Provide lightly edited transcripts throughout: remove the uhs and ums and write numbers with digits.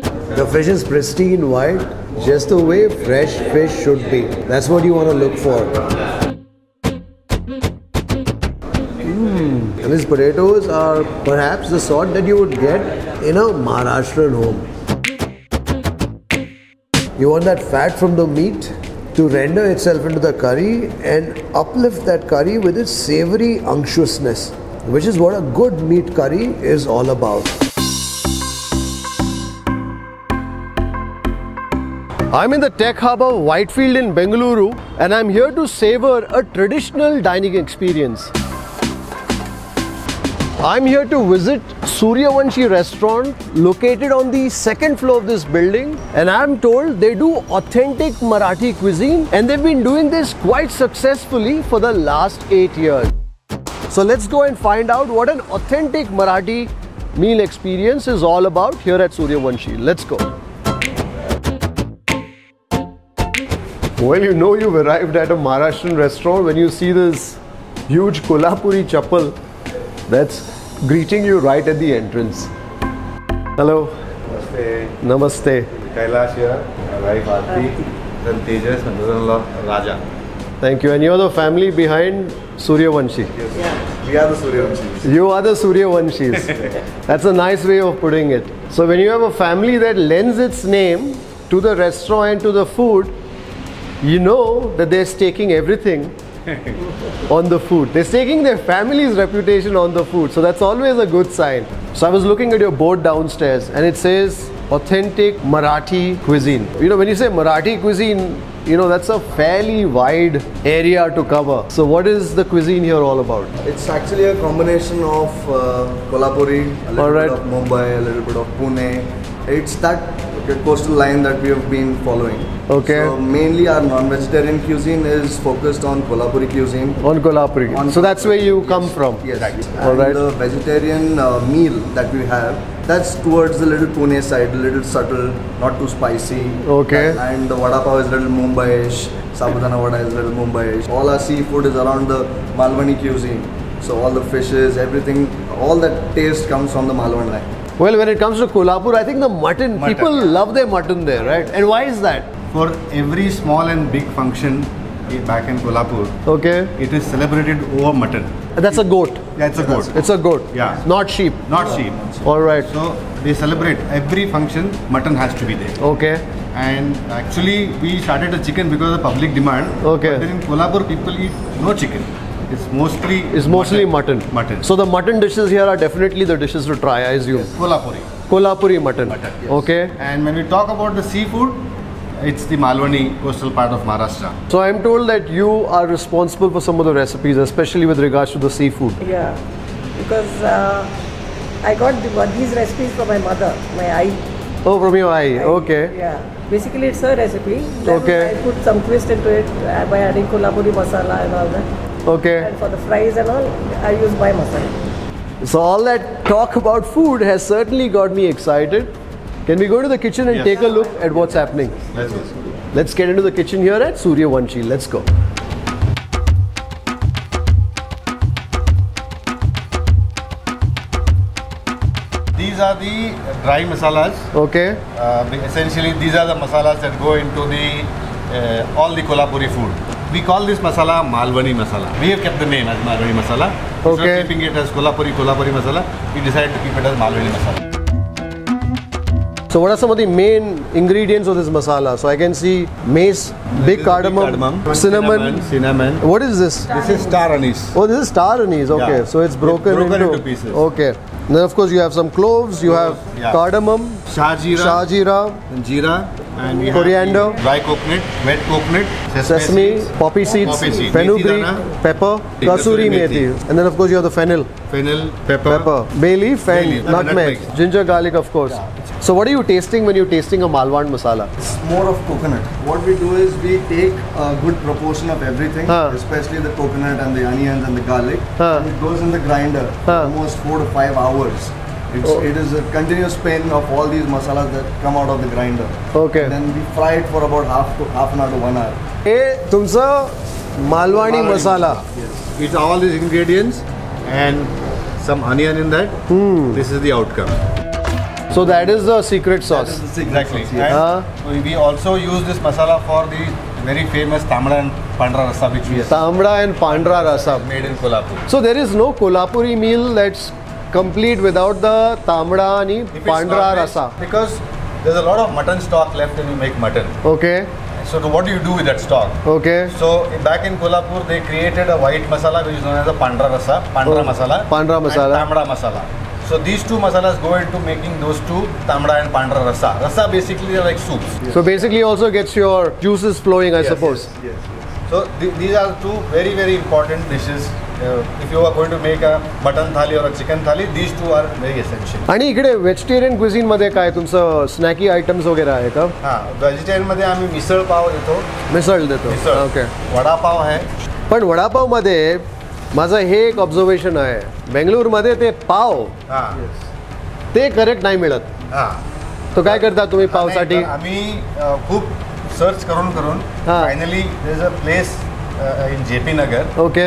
The fish is pristine white, just the way fresh fish should be. That's what you want to look for. And these potatoes are perhaps the sort that you would get in a Maharashtrian home. You want that fat from the meat to render itself into the curry and uplift that curry with its savory unctuousness, which is what a good meat curry is all about. I'm in the Tech Harbour Whitefield in Bengaluru and I'm here to savour a traditional dining experience. I'm here to visit Suryawanshi restaurant located on the second floor of this building, and I'm told they do authentic Marathi cuisine and they've been doing this quite successfully for the last 8 years. So let's go and find out what an authentic Marathi meal experience is all about here at Suryawanshi. Let's go. Well, you know you've arrived at a Maharashtrian restaurant when you see this huge Kolhapuri chappal that's greeting you right at the entrance. Hello. Namaste. Namaste. Kailash here. My wife Aarti. Then Tejas, my brother-in-law Raja. Thank you. And you're the family behind Suryawanshi. Yes. Yeah. We are the Suryawanshis. You are the Suryawanshis. That's a nice way of putting it. So when you have a family that lends its name to the restaurant and to the food, you know that they're staking everything on the food. They're staking their family's reputation on the food, so that's always a good sign. So I was looking at your board downstairs and it says authentic Marathi cuisine. You know, when you say Marathi cuisine, you know that's a fairly wide area to cover. So what is the cuisine here all about? It's actually a combination of Kolhapuri, a little bit of Mumbai, a little bit of Pune. It's that coastal line that we have been following. Okay. So mainly our non-vegetarian cuisine is focused on Kolhapuri cuisine. On Kolhapuri. So that's where you come from. Yes. Exactly. All right. The vegetarian meal that we have, that's towards the little Pune side, a little subtle, not too spicy. Okay. And the Vada Pav is a little Mumbaish, Sabudana Vada is a little Mumbaish. All our seafood is around the Malvani cuisine. So all the fishes, everything, all that taste comes from the Malvani line. Well, when it comes to Kolhapur, I think the mutton, people love their mutton there, right? And why is that? For every small and big function back in Kolhapur, okay, it is celebrated over mutton. That's a goat. Yeah, it's a goat. It's a goat. Yeah. Not sheep. Not sheep. All right. So they celebrate every function, mutton has to be there. Okay. And actually, we started a chicken because of public demand. Okay. But in Kolhapur, people eat no chicken. It's mostly mutton. So the mutton dishes here are definitely the dishes to try, I assume. Yes. Kolhapuri mutton. Yes. Okay. And when we talk about the seafood, it's the Malvani coastal part of Maharashtra. So I'm told that you are responsible for some of the recipes, especially with regards to the seafood. Yeah, because I got these recipes from my mother, my aunt. Oh, from your eye, okay. Yeah. Basically, it's her recipe. Okay. I put some twist into it by adding Kolhapuri masala and all that. Okay. And for the fries and all, I use my masala. So all that talk about food has certainly got me excited. Can we go to the kitchen and take a look at what's happening? Let's go. Let's get into the kitchen here at Suryawanshi. Let's go. These are the dry masalas. Okay. Essentially, these are the masalas that go into the all the Kolhapuri food. We call this masala Malvani masala. We have kept the name as Malvani masala. Okay. Instead of keeping it as Kolhapuri masala, we decided to keep it as Malvani masala. So, what are some of the main ingredients of this masala? So, I can see mace, big cardamom, cinnamon. What is this? This is star anise. Oh, this is star anise. Okay. Yeah. So, it's broken into pieces. Okay. Then of course you have some cloves, you have cardamom, shah jeera, jeera, and we coriander, have dry coconut, wet coconut, sesame seeds, poppy seeds, fenugreek, pepper, kasuri methi, and then of course you have the fennel, pepper, bay leaf, and nutmeg, ginger, garlic of course. Yeah. So what are you tasting when you're tasting a Malvan masala? It's more of coconut. What we do is we take a good proportion of everything, especially the coconut and the onions and the garlic, and it goes in the grinder almost 4 to 5 hours. It is a continuous pain of all these masalas that come out of the grinder. Okay. And then we fry it for about half an hour to 1 hour. Hey, Tumsa Malvani masala. Yes. It's all these ingredients and some onion in that. This is the outcome. So that is the secret sauce. That is the secret sauce, yes. And we also use this masala for the very famous Tambra and Pandra Rasa, which we Tambra and Pandra Rasa made in Kolhapur. So there is no Kolhapuri meal that's complete without the Tambra and Pandra Rasa. Because there's a lot of mutton stock left and you make mutton. Okay. So what do you do with that stock? Okay. So back in Kolhapur, they created a white masala which is known as a Pandra Rasa, Pandra Masala and Tambra Masala. So these two masalas go into making those two, Tambra and Pandra Rasa. Rasa basically are like soups. Yes. So basically also gets your juices flowing, I suppose. Yes, yes, yes. So these are two very, very important dishes. If you are going to make a mutton thali or a chicken thali, these two are very essential. And here vegetarian cuisine, what is snacky items? Yes, vegetarian we have misal pav. Misal? Okay. Vada pav hai. But vada pav made, माझा हे एक observation आहे बेंगलोर मध्ये ते पाव ते correct नाही मिळत तो काय करता तुम्ही पाव साठी आम्ही खूप सर्च करून finally there is a place in JP Nagar okay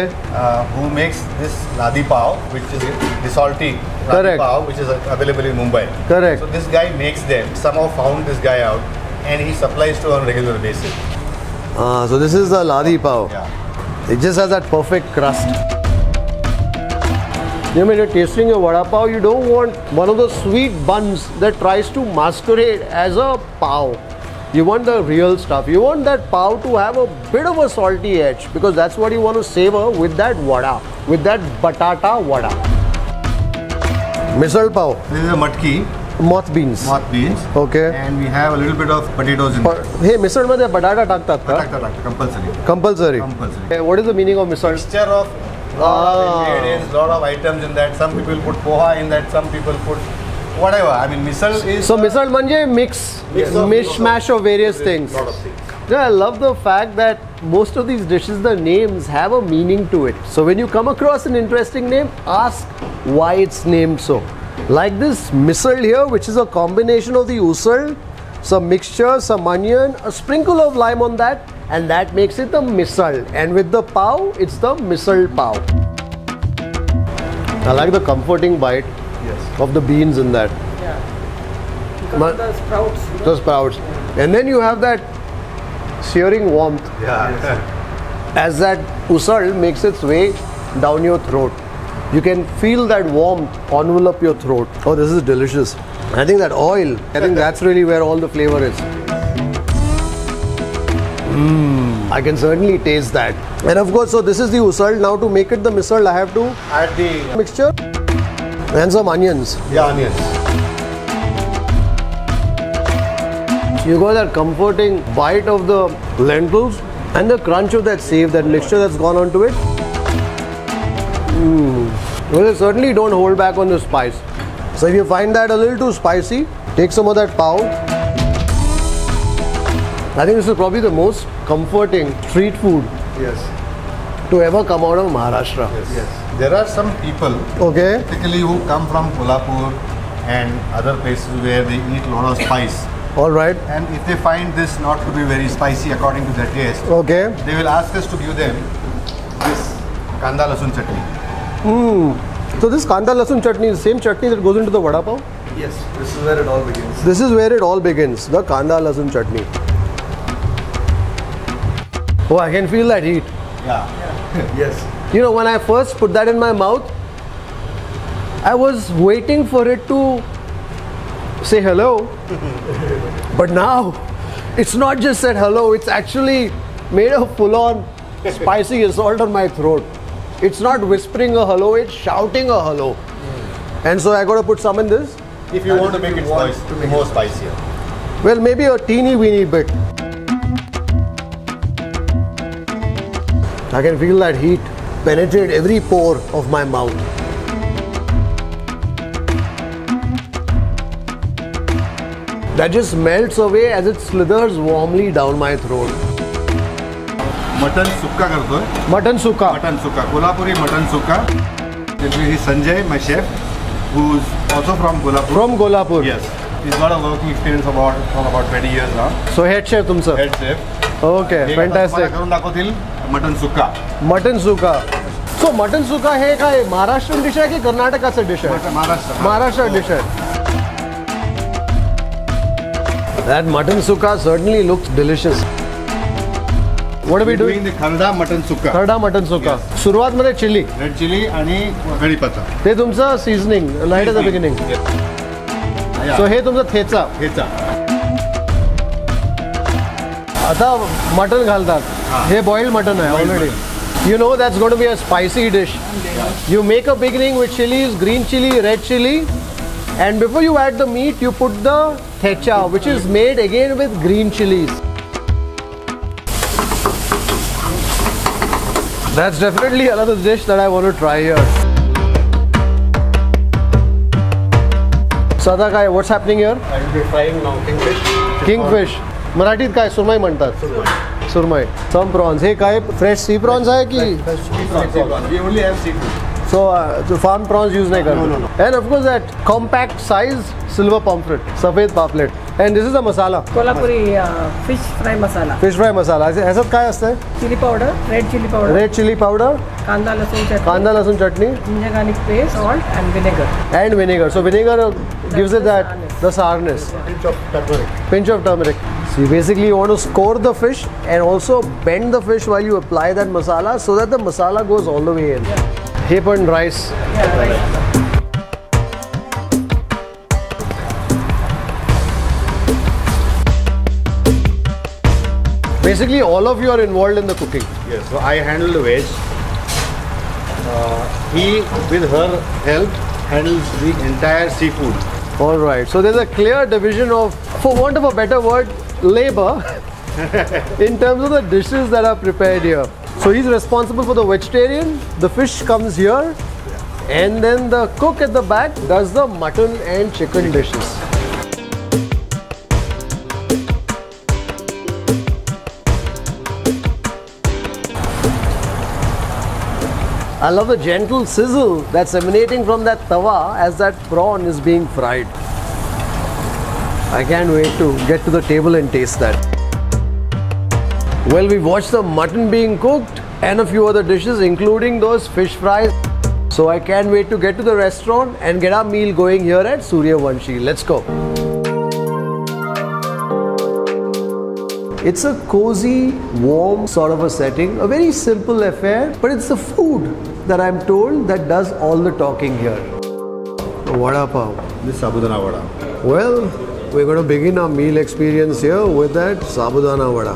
who makes this ladi pav which is the salty ladi pav which is available in Mumbai correct so this guy makes them somehow found this guy out and he supplies to on regular basis so this is the ladi pav It just has that perfect crust. When you're tasting your vada pav, you don't want one of those sweet buns that tries to masquerade as a pav. You want the real stuff. You want that pav to have a bit of a salty edge because that's what you want to savor with that vada, with that batata vada. Misal pav. This is a matki. Moth beans. Okay. And we have a little bit of potatoes in there. Hey, misal mein batata takta tha. Takta, compulsory. Hey, what is the meaning of misal? Mixture of ingredients, lot of items in that. Some people put poha in that. Some people put whatever. I mean, misal is. So misal manje mix of various things. Lot of things. Yeah, I love the fact that most of these dishes, the names have a meaning to it. So when you come across an interesting name, ask why it's named so. Like this misal here, which is a combination of the usal, some mixture, some onion, a sprinkle of lime on that, and that makes it the misal. And with the pav, it's the misal pav. I like the comforting bite of the beans in that. Yeah. Because the sprouts. The sprouts. And then you have that searing warmth as that usal makes its way down your throat. You can feel that warmth envelop your throat. Oh, this is delicious. I think that oil, I think that's really where all the flavor is. I can certainly taste that. And of course, so this is the usal. Now to make it the misal, I have to add the mixture and some onions. Yeah, onions. You got that comforting bite of the lentils and the crunch of that save, that mixture that's gone onto it. Well, they certainly don't hold back on the spice. So if you find that a little too spicy, take some of that pav. I think this is probably the most comforting street food to ever come out of Maharashtra. Yes. Yes. There are some people typically who come from Kolhapur and other places where they eat a lot of spice. All right. And if they find this not to be very spicy according to their taste, they will ask us to give them this Kanda Lasun Chutney. So this Kanda Lasun Chutney is the same chutney that goes into the Vada Pav? Yes, this is where it all begins. This is where it all begins, the Kanda Lasun Chutney. Oh, I can feel that heat. Yeah. Yes. You know, when I first put that in my mouth, I was waiting for it to say hello. But now, it's not just said hello, it's actually made a full-on spicy assault on my throat. It's not whispering a hello, it's shouting a hello. And so I got to put some in this? If you want to make it more spicier. Well, maybe a teeny weeny bit. I can feel that heat penetrate every pore of my mouth. That just melts away as it slithers warmly down my throat. Mutton Sukka करते हैं। Mutton Sukka. Kolhapuri Mutton Sukka. This is Sanjay, my chef, who's also from Kolhapur. From Kolhapur. Yes. He's got a working experience about 20 years now. So head chef, तुम sir. Head chef. Okay, fantastic. करूँ ना को दिल Mutton Sukka. Mutton Sukka. So Mutton Sukka है क्या Maharashtrian dish है कि Karnataka से dish है? Maharashtra dish है. That mutton sukka certainly looks delicious. What are we doing? We're doing the Kharda mutton sukka. Kharda mutton sukka. Yes. Suruaat madhe chili. Red chili ani kari patta. Te tumcha seasoning right at the beginning. Yes. So he tumcha thecha. Thecha. Ata mutton ghaldat. He boiled mutton hai already. You know that's going to be a spicy dish. You make a beginning with chilies, green chili, red chili. And before you add the meat, you put the thecha, which is made again with green chilies. That's definitely another dish that I want to try here. Sada Kai, what's happening here? I will be frying now kingfish. Kingfish. Marathi Kai, surmai mantat. Surmai. Some prawns. Hey Kai, fresh sea prawns hai ki? Fresh sea prawns. We only have seafood. So, farm prawns use nahi karte. No. And of course that compact size silver pomfret, safed paplet. And this is the masala. Kolhapuri fish fry masala. Fish fry masala. Aisa kya aste? Chili powder, red chili powder. Red chili powder. Kanda Lasun Chutney. Kanda Lasun Chutney. Ginger garlic paste, salt and vinegar. And vinegar. So vinegar gives it that the sourness. Pinch of turmeric. Pinch of turmeric. So you basically want to score the fish and also bend the fish while you apply that masala so that the masala goes all the way in. Yeah. Mutton rice. Yeah, right. Basically, all of you are involved in the cooking. Yes, so I handle the veg. He, with her help, handles the entire seafood. All right. So there's a clear division of, for want of a better word, labor in terms of the dishes that are prepared here. So he's responsible for the vegetarian, the fish comes here, and then the cook at the back does the mutton and chicken dishes. I love the gentle sizzle that's emanating from that tawa as that prawn is being fried. I can't wait to get to the table and taste that. Well, we watched the mutton being cooked and a few other dishes including those fish fries. So I can't wait to get to the restaurant and get our meal going here at Suryawanshi. Let's go. It's a cozy, warm sort of a setting, a very simple affair, but it's the food that I'm told that does all the talking here. Vada Pav. This is Sabudana Vada. Well, we're going to begin our meal experience here with that Sabudana Vada.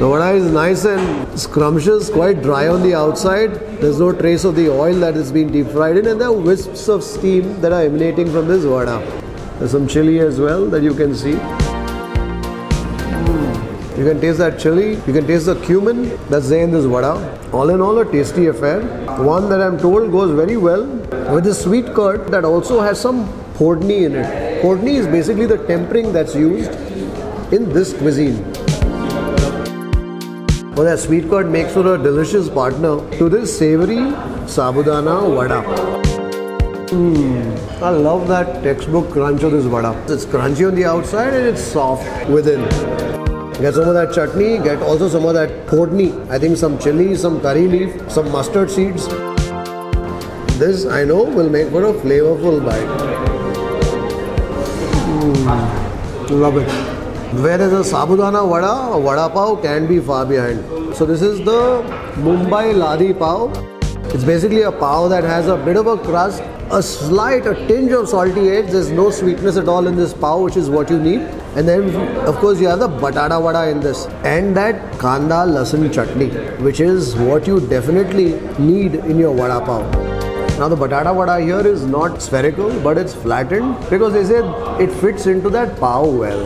The vada is nice and scrumptious, quite dry on the outside. There's no trace of the oil that has been deep fried in, and there are wisps of steam that are emanating from this vada. There's some chili as well that you can see. You can taste that chili, you can taste the cumin that's there in this vada. All in all, a tasty affair. One that I'm told goes very well with this sweet curd that also has some hodni in it. Hodni is basically the tempering that's used in this cuisine. Well, that sweet curd makes for a delicious partner to this savory Sabudana Vada. I love that textbook crunch of this vada. It's crunchy on the outside and it's soft within. Get some of that chutney, get also some of that hodni. I think some chili, some curry leaf, some mustard seeds. This I know will make for a flavorful bite. Love it. Whereas a Sabudana Vada, a Vada Pav can be far behind. So this is the Mumbai ladi pav. It's basically a pav that has a bit of a crust, a tinge of salty edge. There's no sweetness at all in this pav, which is what you need. And then, of course, you have the Batata Vada in this. And that Kanda Lasun Chutney, which is what you definitely need in your Vada Pav. Now the Batata Vada here is not spherical, but it's flattened because they say it fits into that pav well.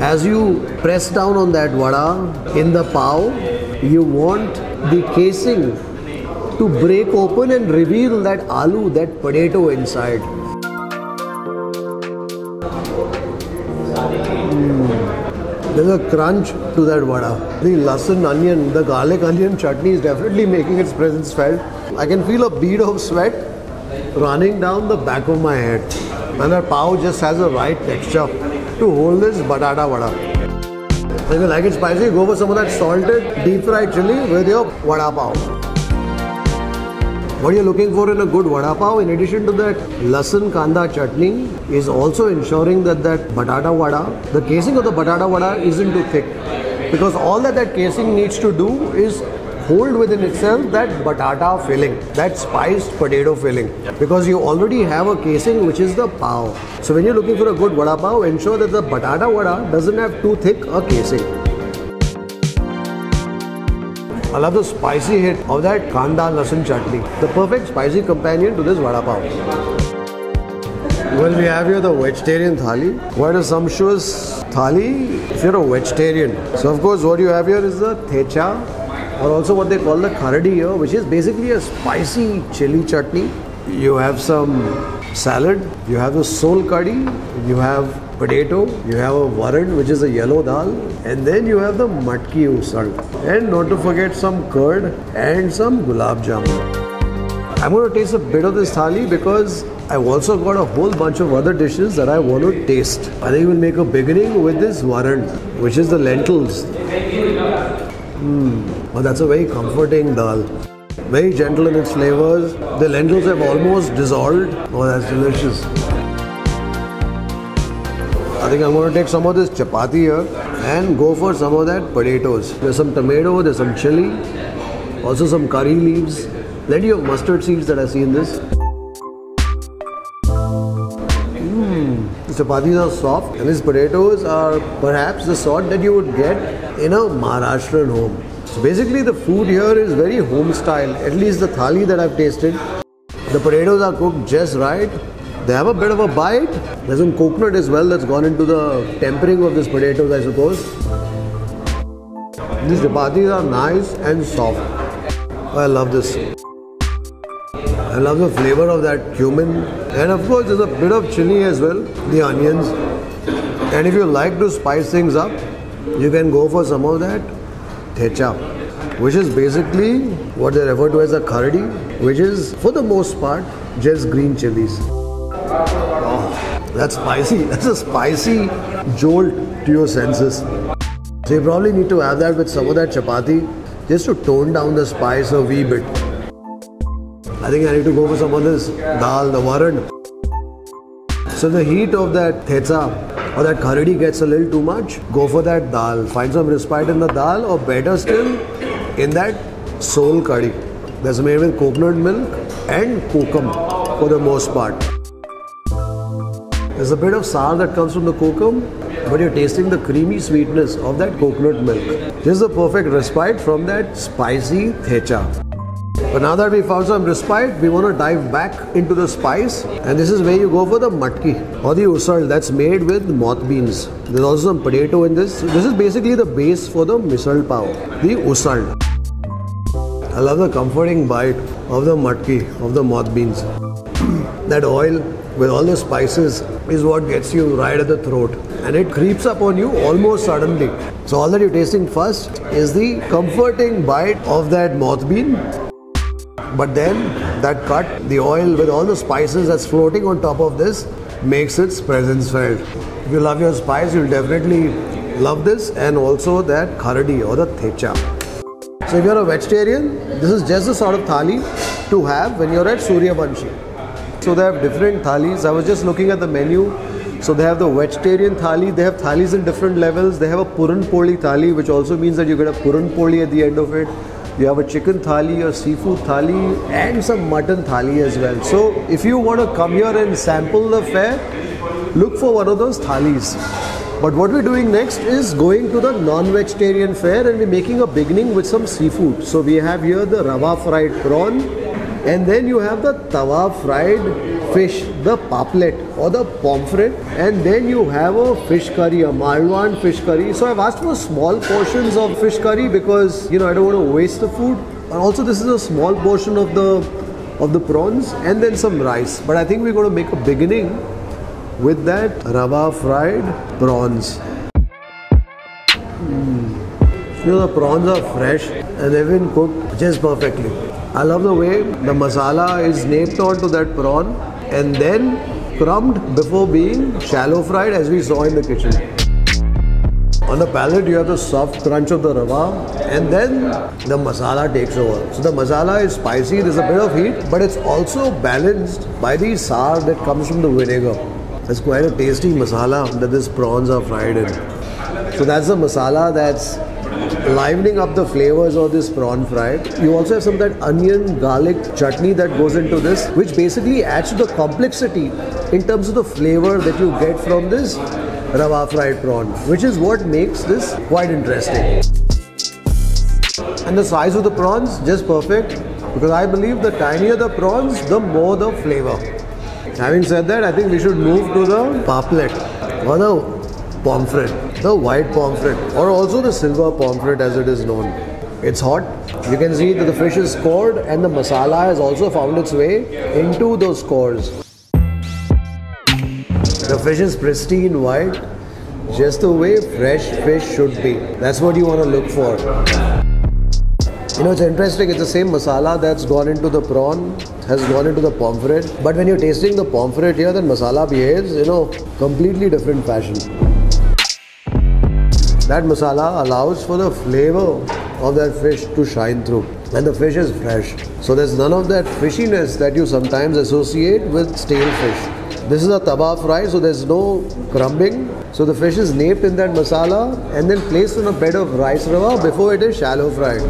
As you press down on that vada in the pav, you want the casing to break open and reveal that aloo, that potato inside. There's a crunch to that vada. The lasun onion, the garlic onion chutney is definitely making its presence felt. I can feel a bead of sweat running down the back of my head. And that pav just has a right texture to hold this Batata Vada. If you like it spicy, go for some of that salted, deep fried chili with your Vada Pav. What you're looking for in a good vada pav, in addition to that, lasun kanda chutney is also ensuring that batata vada, the casing of the batata vada isn't too thick. Because all that casing needs to do is hold within itself that batata filling, that spiced potato filling. Because you already have a casing which is the pav. So when you're looking for a good vada pav, ensure that the batata vada doesn't have too thick a casing. I love the spicy hit of that Kanda Lasun Chutney, the perfect spicy companion to this Vada Pav. Well, we have here the vegetarian Thali, quite a sumptuous Thali if you're a vegetarian. So of course what you have here is the Thecha, or also what they call the Kharadi here, which is basically a spicy chili chutney. You have some salad, you have the Sol Kadi, you have potato, you have a Varan which is a yellow dal, and then you have the Matki usal, and not to forget some curd and some Gulab jamun. I'm going to taste a bit of this thali because I've also got a whole bunch of other dishes that I want to taste. I think we'll make a beginning with this Varan, which is the lentils. Oh, that's a very comforting dal. Very gentle in its flavors. The lentils have almost dissolved. Oh, that's delicious. I think I'm going to take some of this chapati here and go for some of that potatoes. There's some tomato, there's some chili, also some curry leaves, plenty of mustard seeds that I see in this. The chapatis are soft and these potatoes are perhaps the sort that you would get in a Maharashtrian home. So basically the food here is very home style, at least the thali that I've tasted. The potatoes are cooked just right. They have a bit of a bite. There's some coconut as well that's gone into the tempering of these potatoes, I suppose. These chapatis are nice and soft. I love this. I love the flavor of that cumin. And of course, there's a bit of chili as well, the onions. And if you like to spice things up, you can go for some of that thecha, which is basically what they refer to as a kharadi, which is, for the most part, just green chilies. Oh, that's spicy. That's a spicy jolt to your senses. So you probably need to have that with some of that chapati just to tone down the spice a wee bit. I think I need to go for some of this dal, the varan. So the heat of that thecha or that kharadi gets a little too much. Go for that dal. Find some respite in the dal, or better still in that sol kadi. That's made with coconut milk and kokum for the most part. There's a bit of sour that comes from the kokum, but you're tasting the creamy sweetness of that coconut milk. This is the perfect respite from that spicy thecha. But now that we found some respite, we want to dive back into the spice, and this is where you go for the matki or the usal that's made with moth beans. There's also some potato in this. This is basically the base for the misal pav, the usal. I love the comforting bite of the matki, of the moth beans. That oil with all the spices is what gets you right at the throat, and it creeps up on you almost suddenly. So all that you're tasting first is the comforting bite of that moth bean, but then that cut, the oil with all the spices that's floating on top of this, makes its presence felt. If you love your spice, you'll definitely love this, and also that kharadi or the thecha. So if you're a vegetarian, this is just the sort of thali to have when you're at Suryawanshi. So they have different thalis. I was just looking at the menu. So they have the vegetarian thali. They have thalis in different levels. They have a Puran Poli thali, which also means that you get a Puran Poli at the end of it. You have a chicken thali, a seafood thali, and some mutton thali as well. So if you want to come here and sample the fare, look for one of those thalis. But what we're doing next is going to the non-vegetarian fare, and we're making a beginning with some seafood. So we have here the rava fried prawn. And then you have the tawa fried fish, the paplet or the pomfret. And then you have a fish curry, a Malvan fish curry. So I've asked for small portions of fish curry because, I don't want to waste the food. And also this is a small portion of the prawns, and then some rice. But I think we're going to make a beginning with that rava fried prawns. The prawns are fresh and they've been cooked just perfectly. I love the way the masala is naped onto that prawn and then crumbed before being shallow fried, as we saw in the kitchen. On the palate, you have the soft crunch of the rava, and then the masala takes over. So the masala is spicy, there's a bit of heat, but it's also balanced by the sour that comes from the vinegar. It's quite a tasty masala that these prawns are fried in. So that's the masala that's livening up the flavors of this prawn fry. You also have some of that onion garlic chutney that goes into this, which basically adds to the complexity in terms of the flavor that you get from this rava fried prawn, which is what makes this quite interesting. And the size of the prawns, just perfect, because I believe the tinier the prawns, the more the flavor. Having said that, I think we should move to the paplet or the pomfret, the white pomfret, or also the silver pomfret as it is known. It's hot. You can see that the fish is scored and the masala has also found its way into those scores. The fish is pristine white, just the way fresh fish should be. That's what you want to look for. You know, it's interesting, it's the same masala that's gone into the prawn, has gone into the pomfret. But when you're tasting the pomfret here, then masala behaves, you know, completely different fashion. That masala allows for the flavor of that fish to shine through. And the fish is fresh. So there's none of that fishiness that you sometimes associate with stale fish. This is a taba fry, so there's no crumbing. So the fish is naped in that masala and then placed on a bed of rice rava before it is shallow fried.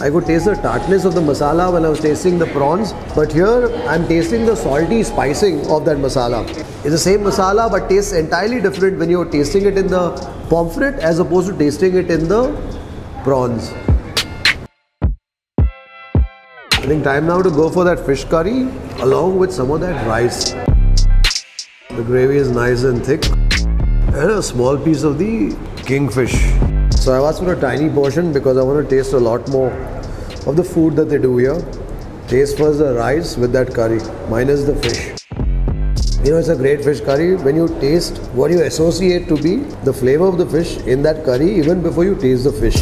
I could taste the tartness of the masala when I was tasting the prawns, but here I'm tasting the salty spicing of that masala. It's the same masala but tastes entirely different when you're tasting it in the pomfret as opposed to tasting it in the prawns. I think time now to go for that fish curry along with some of that rice. The gravy is nice and thick, and a small piece of the kingfish. So I've asked for a tiny portion because I want to taste a lot more of the food that they do here. Taste first the rice with that curry, minus the fish. You know, it's a great fish curry when you taste what you associate to be the flavor of the fish in that curry even before you taste the fish.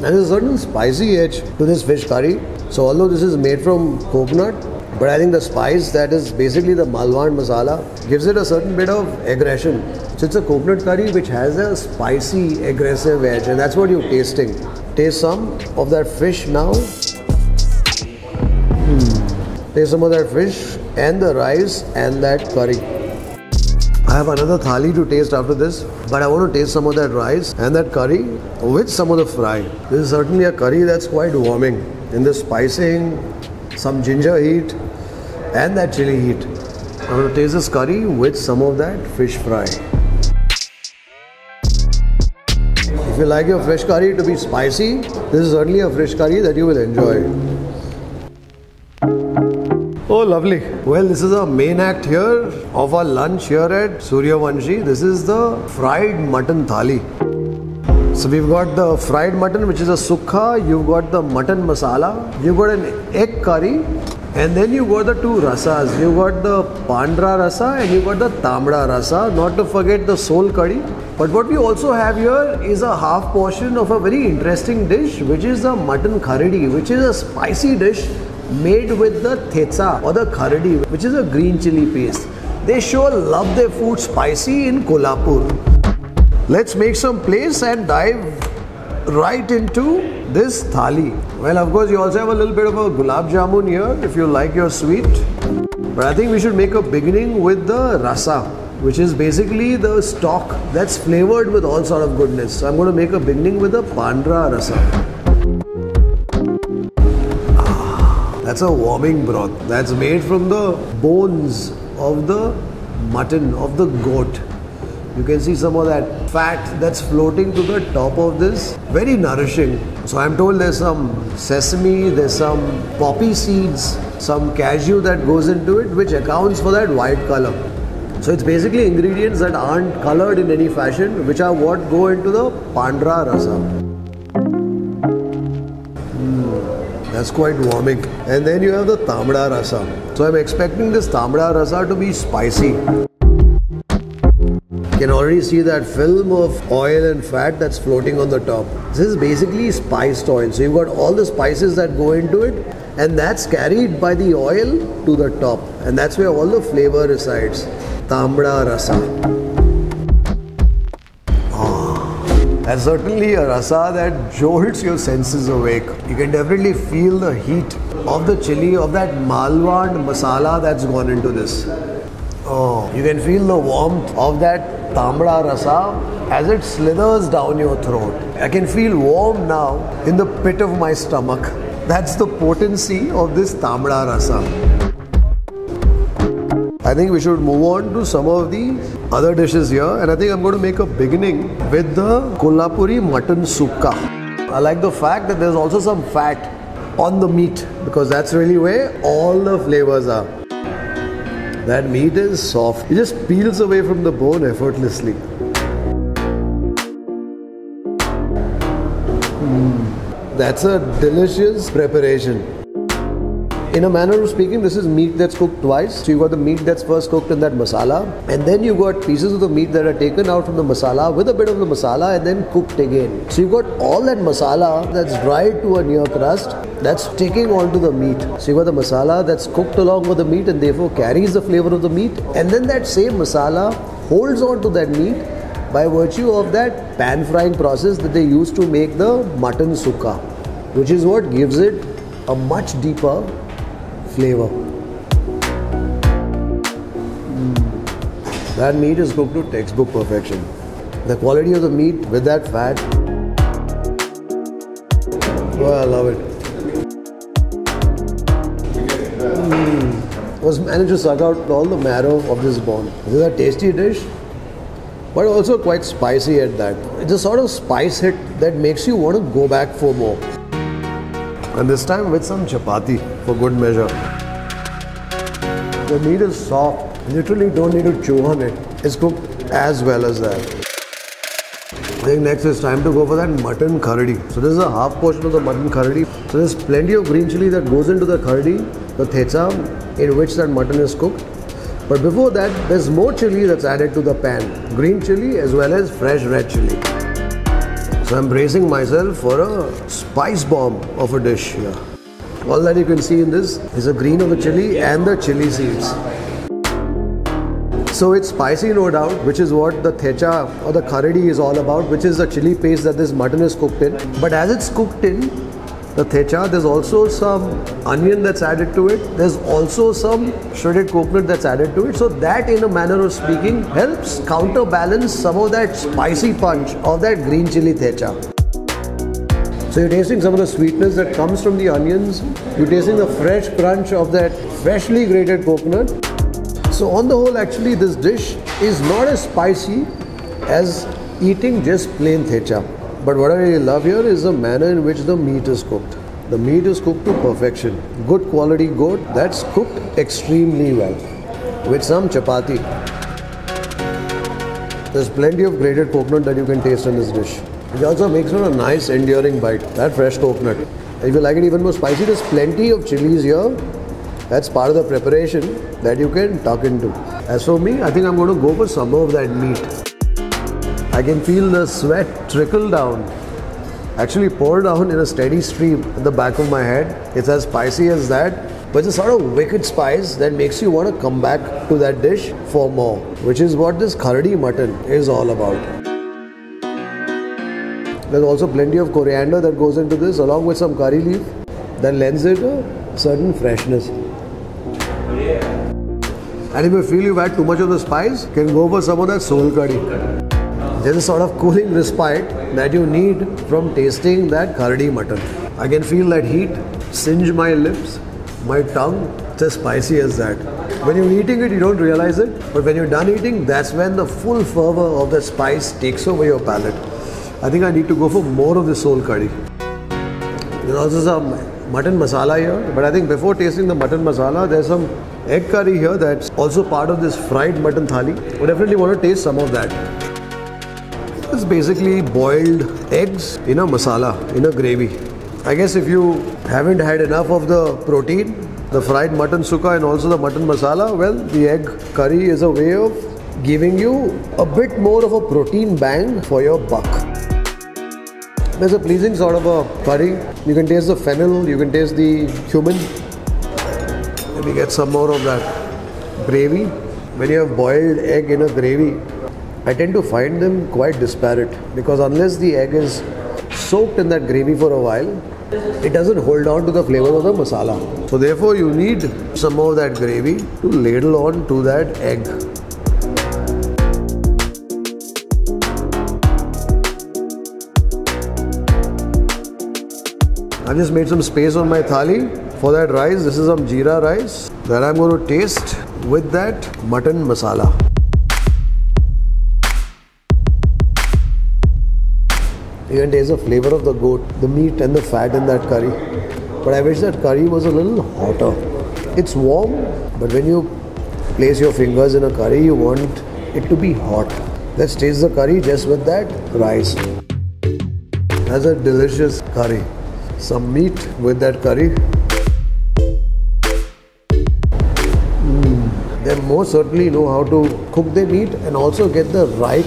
There is a certain spicy edge to this fish curry. So although this is made from coconut, but I think the spice that is basically the Malvani masala gives it a certain bit of aggression. So it's a coconut curry which has a spicy, aggressive edge, and that's what you're tasting. Taste some of that fish now. Taste some of that fish and the rice and that curry. I have another thali to taste after this, but I want to taste some of that rice and that curry with some of the fry. This is certainly a curry that's quite warming in the spicing, some ginger heat and that chili heat. I'm going to taste this curry with some of that fish fry. If you like your fish curry to be spicy, this is certainly a fish curry that you will enjoy. Oh, lovely. Well, this is our main act here of our lunch here at Suryawanshi. This is the fried mutton thali. So we've got the fried mutton, which is a sukha. You've got the mutton masala. You've got an egg curry. And then you've got the two rasas. You've got the pandra rasa and you've got the tambra rasa. Not to forget the sol kadi. But what we also have here is a half portion of a very interesting dish, which is the mutton kharidi, which is a spicy dish made with the thecha or the kharidi, which is a green chili paste. They sure love their food spicy in Kolhapur. Let's make some place and dive right into this thali. Well, of course, you also have a little bit of a gulab jamun here if you like your sweet. But I think we should make a beginning with the rasa, which is basically the stock that's flavored with all sort of goodness. So I'm going to make a beginning with the pandra rasa. That's a warming broth that's made from the bones of the mutton, of the goat. You can see some of that fat that's floating to the top of this. Very nourishing. So I'm told there's some sesame, there's some poppy seeds, some cashew that goes into it, which accounts for that white color. So it's basically ingredients that aren't colored in any fashion, which are what go into the pandra rasa. That's quite warming. And then you have the tambra rasa. So I'm expecting this tambra rasa to be spicy. You can already see that film of oil and fat that's floating on the top. This is basically spiced oil. So you've got all the spices that go into it, and that's carried by the oil to the top. And that's where all the flavor resides. Tambra rasa. There's certainly a rasa that jolts your senses awake. You can definitely feel the heat of the chili, of that Malvani masala that's gone into this. Oh, you can feel the warmth of that Tamba Rasa as it slithers down your throat. I can feel warm now in the pit of my stomach. That's the potency of this Tamba Rasa. I think we should move on to some of the other dishes here, and I think I'm going to make a beginning with the Kolhapuri Mutton Sukka. I like the fact that there's also some fat on the meat, because that's really where all the flavors are. That meat is soft. It just peels away from the bone effortlessly. That's a delicious preparation. In a manner of speaking, this is meat that's cooked twice. So you got the meat that's first cooked in that masala, and then you got pieces of the meat that are taken out from the masala with a bit of the masala and then cooked again. So you got all that masala that's dried to a near crust, that's taking onto the meat. So you got the masala that's cooked along with the meat and therefore carries the flavor of the meat, and then that same masala holds on to that meat by virtue of that pan frying process that they use to make the mutton sukka, which is what gives it a much deeper flavor. That meat is cooked to textbook perfection. The quality of the meat with that fat. Oh, I love it. I was managed to suck out all the marrow of this bone. This is a tasty dish, but also quite spicy at that. It's a sort of spice hit that makes you want to go back for more. And this time with some chapati for good measure. The meat is soft. Literally don't need to chew on it. It's cooked as well as that. I think next it's time to go for that mutton khardi. So this is a half portion of the mutton khardi. So there's plenty of green chili that goes into the khardi, the thecha, in which that mutton is cooked. But before that, there's more chili that's added to the pan. Green chili as well as fresh red chili. So I'm bracing myself for a spice bomb of a dish here. All that you can see in this is the green of the chili and the chili seeds. So it's spicy, no doubt, which is what the thecha or the khardi is all about, which is the chili paste that this mutton is cooked in. But as it's cooked in the thecha, there's also some onion that's added to it. There's also some shredded coconut that's added to it. So that, in a manner of speaking, helps counterbalance some of that spicy punch of that green chili thecha. So you're tasting some of the sweetness that comes from the onions. You're tasting the fresh crunch of that freshly grated coconut. So on the whole, actually, this dish is not as spicy as eating just plain thecha. But what I really love here is the manner in which the meat is cooked. The meat is cooked to perfection. Good quality goat that's cooked extremely well with some chapati. There's plenty of grated coconut that you can taste in this dish. It also makes for a nice enduring bite, that fresh coconut. If you like it even more spicy, there's plenty of chilies here. That's part of the preparation that you can tuck into. As for me, I think I'm going to go for some of that meat. I can feel the sweat trickle down, actually pour down in a steady stream at the back of my head. It's as spicy as that, but it's a sort of wicked spice that makes you want to come back to that dish for more, which is what this khardi mutton is all about. There's also plenty of coriander that goes into this along with some curry leaf that lends it a certain freshness. And if you feel you've had too much of the spice, you can go for some of that sol kadi. There's a sort of cooling respite that you need from tasting that khardi mutton. I can feel that heat singe my lips, my tongue. It's as spicy as that. When you're eating it, you don't realize it, but when you're done eating, that's when the full fervor of the spice takes over your palate. I think I need to go for more of the sol kadi. There's also some mutton masala here, but I think before tasting the mutton masala, there's some egg curry here that's also part of this fried mutton thali. We definitely want to taste some of that. It's basically boiled eggs in a masala, in a gravy. I guess if you haven't had enough of the protein, the fried mutton sukka and also the mutton masala, well, the egg curry is a way of giving you a bit more of a protein bang for your buck. There's a pleasing sort of a curry. You can taste the fennel, you can taste the cumin. Let me get some more of that gravy. When you have boiled egg in a gravy, I tend to find them quite disparate, because unless the egg is soaked in that gravy for a while, it doesn't hold on to the flavor of the masala. So therefore you need some more of that gravy to ladle on to that egg. I've just made some space on my thali for that rice. This is some jeera rice that I'm going to taste with that mutton masala. You can taste the flavor of the goat, the meat and the fat in that curry. But I wish that curry was a little hotter. It's warm, but when you place your fingers in a curry, you want it to be hot. Let's taste the curry just with that rice. That's a delicious curry. Some meat with that curry. They most certainly know how to cook their meat and also get the right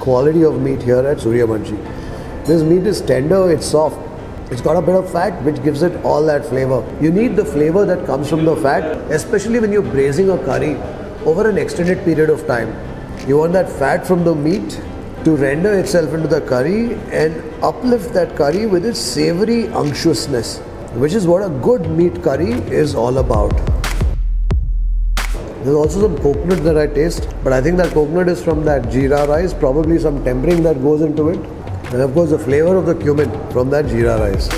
quality of meat here at Suryawanshi. This meat is tender, it's soft. It's got a bit of fat which gives it all that flavor. You need the flavor that comes from the fat, especially when you're braising a curry over an extended period of time. You want that fat from the meat to render itself into the curry and uplift that curry with its savory unctuousness, which is what a good meat curry is all about. There's also some coconut that I taste, but I think that coconut is from that jeera rice, probably some tempering that goes into it. And of course the flavor of the cumin from that jeera rice.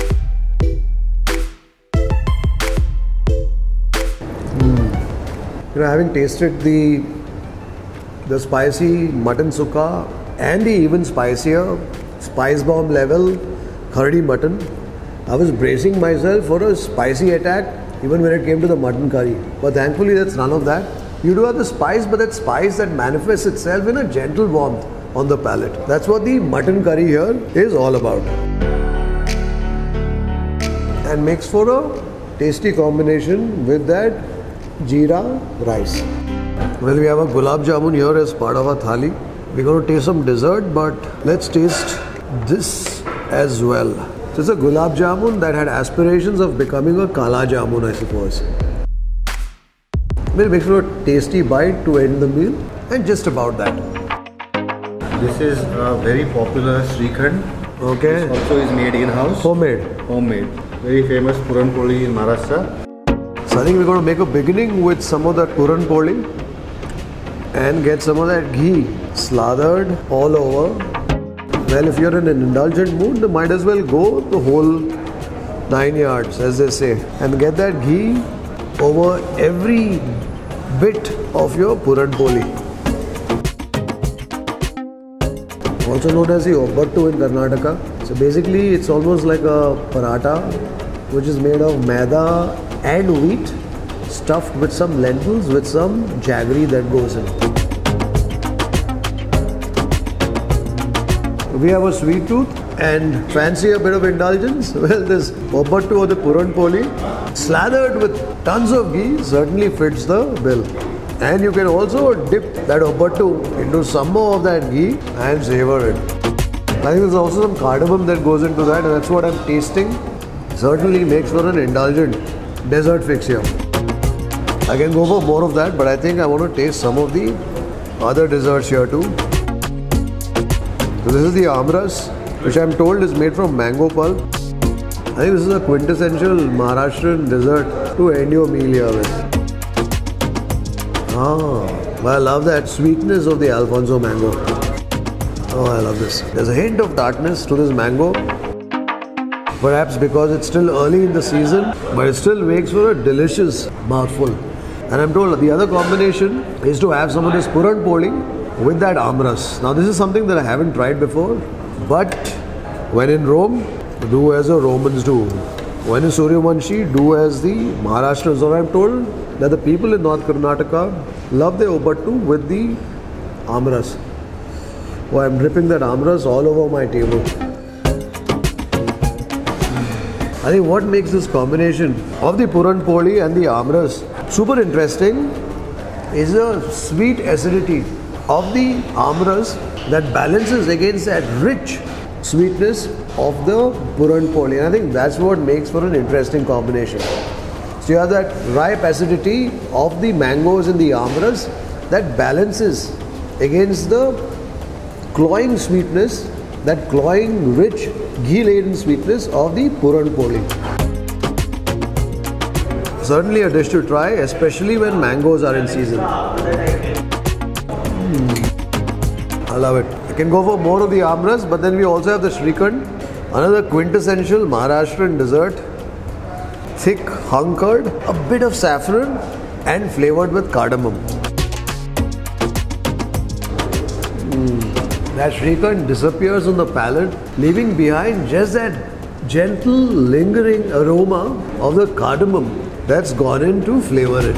You know, having tasted the spicy mutton sukka and the even spicier spice bomb level khardi mutton, I was bracing myself for a spicy attack even when it came to the mutton curry. But thankfully that's none of that. You do have the spice, but that spice that manifests itself in a gentle warmth on the palate. That's what the mutton curry here is all about. And makes for a tasty combination with that jeera rice. Well, we have a gulab jamun here as part of our thali. We're going to taste some dessert, but let's taste this as well. So it's a gulab jamun that had aspirations of becoming a kala jamun, I suppose. We'll make sure a tasty bite to end the meal, and just about that. This is a very popular Shrikhand. Okay. This also is made in-house. Homemade. Homemade. Very famous Puran Poli in Maharashtra. So I think we're going to make a beginning with some of that Puran Poli and get some of that ghee slathered all over. Well, if you're in an indulgent mood, you might as well go the whole 9 yards, as they say, and get that ghee over every bit of your Puran Poli. Also known as the Obattu in Karnataka. So basically, it's almost like a paratha, which is made of maida and wheat, stuffed with some lentils, with some jaggery that goes in. We have a sweet tooth and fancy a bit of indulgence. Well, this Obattu or the Puran Poli, slathered with tons of ghee, certainly fits the bill. And you can also dip that Obattu into some more of that ghee and savor it. I think there's also some cardamom that goes into that, and that's what I'm tasting. Certainly makes for an indulgent dessert fix here. I can go for more of that, but I think I want to taste some of the other desserts here too. So this is the Amras, which I'm told is made from mango pulp. I think this is a quintessential Maharashtrian dessert to end your meal here with. Ah, I love that sweetness of the Alfonso mango. Oh, I love this. There's a hint of darkness to this mango. Perhaps because it's still early in the season, but it still makes for a delicious mouthful. And I'm told the other combination is to have some of this Puran Poli with that Amras. Now this is something that I haven't tried before, but when in Rome, do as the Romans do. When in Suryawanshi, do as the Maharashtrians. Or I'm told that the people in North Karnataka love their Obattu with the Amras. Oh, I'm dripping that Amras all over my table. I think what makes this combination of the Puran Poli and the Amras super interesting is a sweet acidity of the Amras that balances against that rich sweetness of the Puran Poli. And I think that's what makes for an interesting combination. So you have that ripe acidity of the mangoes in the Amras that balances against the cloying sweetness, that cloying rich ghee-laden sweetness of the Puran Poli. Certainly a dish to try, especially when mangoes are in season. I love it. I can go for more of the Amras, but then we also have the Shrikhand, another quintessential Maharashtrian dessert. Thick hung curd, a bit of saffron, and flavoured with cardamom. That Shrikhand disappears on the palate, leaving behind just that gentle, lingering aroma of the cardamom that's gone in to flavour it.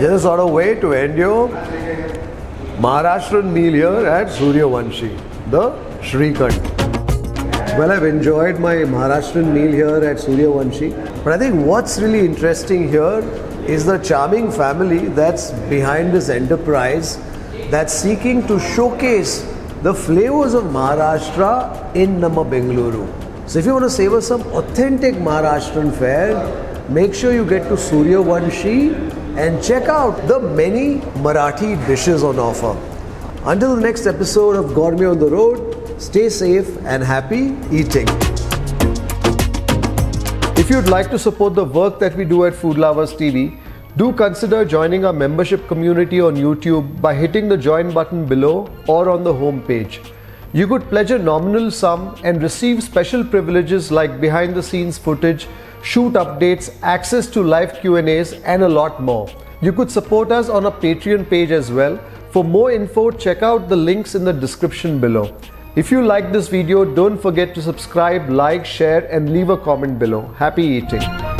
Just a sort of way to end your Maharashtrian meal here at Suryawanshi, the Shrikhand. Well, I've enjoyed my Maharashtrian meal here at Suryawanshi, but I think what's really interesting here is the charming family that's behind this enterprise that's seeking to showcase the flavours of Maharashtra in Nama Bengaluru. So if you want to savour some authentic Maharashtrian fare, make sure you get to Suryawanshi and check out the many Marathi dishes on offer. Until the next episode of Gourmet on the Road, stay safe and happy eating. If you'd like to support the work that we do at Food Lovers TV, do consider joining our membership community on YouTube by hitting the join button below or on the home page. You could pledge a nominal sum and receive special privileges like behind the scenes footage, shoot updates, access to live Q&As and a lot more. You could support us on our Patreon page as well. For more info, check out the links in the description below. If you like this video, don't forget to subscribe, like, share and leave a comment below. Happy eating!